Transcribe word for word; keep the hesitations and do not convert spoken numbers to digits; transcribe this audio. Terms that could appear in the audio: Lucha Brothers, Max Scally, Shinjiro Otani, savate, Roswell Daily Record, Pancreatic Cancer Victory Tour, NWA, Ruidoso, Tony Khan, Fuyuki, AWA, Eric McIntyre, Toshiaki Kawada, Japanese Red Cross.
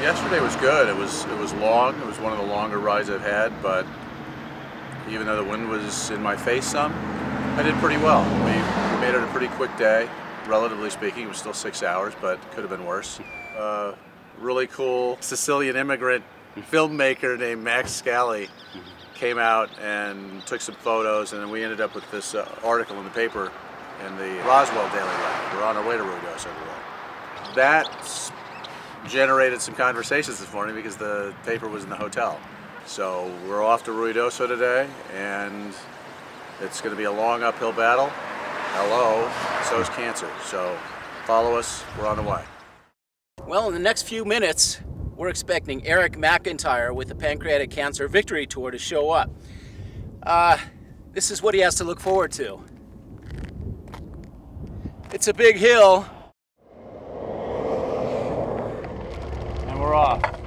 Yesterday was good. It was it was long. It was one of the longer rides I've had, but even though the wind was in my face some, I did pretty well. We made it a pretty quick day, relatively speaking. It was still six hours, but could have been worse. Uh, really cool Sicilian immigrant filmmaker named Max Scally came out and took some photos, and then we ended up with this uh, article in the paper in the Roswell Daily Record. We're on our way to Ruidoso today. That's generated some conversations this morning because the paper was in the hotel. So we're off to Ruidoso today, and it's going to be a long uphill battle. Hello, so is cancer. So follow us, we're on the way. Well, in the next few minutes, we're expecting Eric McIntyre with the Pancreatic Cancer Victory Tour to show up. Uh, this is what he has to look forward to. It's a big hill. We're off.